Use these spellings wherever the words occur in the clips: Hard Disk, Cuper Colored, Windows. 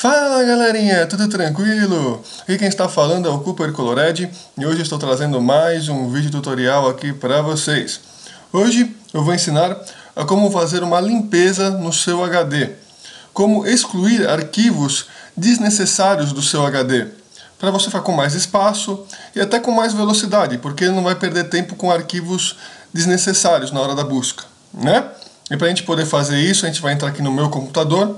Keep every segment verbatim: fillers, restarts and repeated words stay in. Fala galerinha, tudo tranquilo? E quem está falando é o Cuper Colored e hoje estou trazendo mais um vídeo tutorial aqui para vocês. Hoje eu vou ensinar a como fazer uma limpeza no seu H D, como excluir arquivos desnecessários do seu H D, para você ficar com mais espaço e até com mais velocidade, porque não vai perder tempo com arquivos desnecessários na hora da busca, né? E para a gente poder fazer isso, a gente vai entrar aqui no meu computador.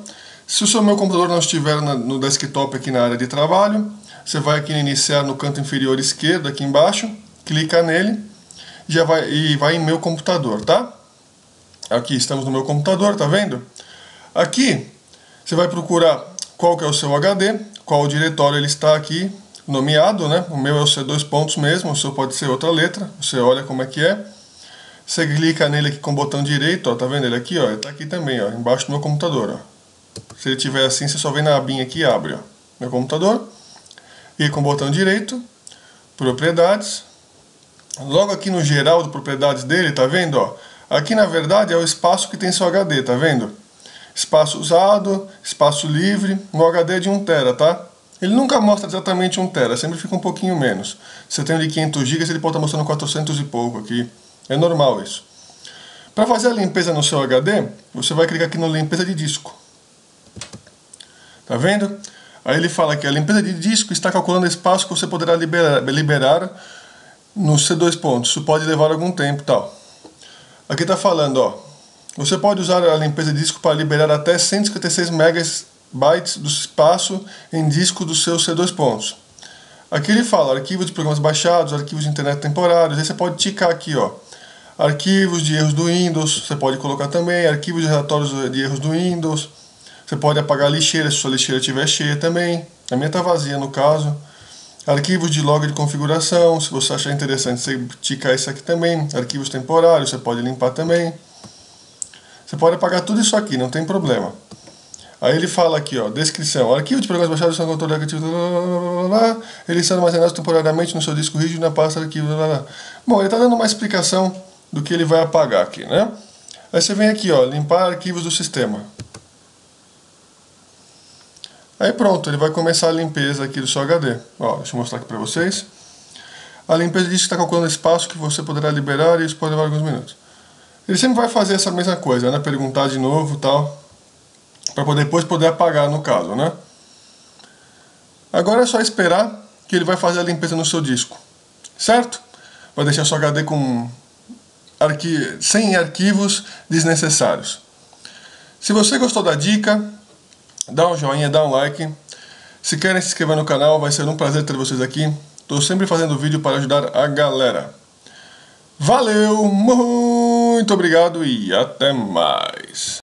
Se o seu meu computador não estiver na, no desktop aqui na área de trabalho, você vai aqui iniciar no canto inferior esquerdo, aqui embaixo, clica nele já vai, e vai em meu computador, tá? Aqui estamos no meu computador, tá vendo? Aqui você vai procurar qual que é o seu H D, qual diretório ele está aqui nomeado, né? O meu é o C dois pontos mesmo, o seu pode ser outra letra, você olha como é que é. Você clica nele aqui com o botão direito, ó, tá vendo ele aqui? Ó, ele tá aqui também, ó, embaixo do meu computador, ó. Se ele tiver assim, você só vem na abinha aqui e abre, ó, meu computador. E com o botão direito, propriedades. Logo aqui no geral de propriedades dele, tá vendo, ó? Aqui na verdade é o espaço que tem seu H D, tá vendo? Espaço usado, espaço livre. No H D é de um tera, tá? Ele nunca mostra exatamente um tera, sempre fica um pouquinho menos. Se eu tenho de quinhentos gigas, ele pode estar mostrando quatrocentos e pouco aqui. É normal isso. Para fazer a limpeza no seu H D, você vai clicar aqui no limpeza de disco. Tá vendo? Aí ele fala que a limpeza de disco está calculando o espaço que você poderá liberar, liberar no C dois pontos. Isso pode levar algum tempo, tal. Aqui está falando, ó. Você pode usar a limpeza de disco para liberar até cento e cinquenta e seis megabytes do espaço em disco do seu C dois pontos. Aqui ele fala arquivos de programas baixados, arquivos de internet temporários. Aí você pode ticar aqui, ó. Arquivos de erros do Windows, você pode colocar também. Arquivos de relatórios de erros do Windows. Você pode apagar a lixeira, se sua lixeira estiver cheia também. A minha está vazia no caso. Arquivos de log de configuração, se você achar interessante, você ticar isso aqui também. Arquivos temporários, você pode limpar também. Você pode apagar tudo isso aqui, não tem problema. Aí ele fala aqui, ó, descrição. Arquivo de programas baixados são controlados, eles são armazenados temporariamente no seu disco rígido na pasta arquivo. Blá, blá. Bom, ele está dando uma explicação do que ele vai apagar aqui, né? Aí você vem aqui, ó, limpar arquivos do sistema. Aí pronto, ele vai começar a limpeza aqui do seu H D. Ó, deixa eu mostrar aqui para vocês. A limpeza diz que está calculando o espaço que você poderá liberar e isso pode levar alguns minutos. Ele sempre vai fazer essa mesma coisa, né? Perguntar de novo e tal. Para poder, depois poder apagar no caso, né? Agora é só esperar que ele vai fazer a limpeza no seu disco. Certo? Vai deixar seu H D com arqui... sem arquivos desnecessários. Se você gostou da dica, dá um joinha, dá um like. Se querem se inscrever no canal, vai ser um prazer ter vocês aqui. Estou sempre fazendo vídeo para ajudar a galera. Valeu, muito obrigado e até mais.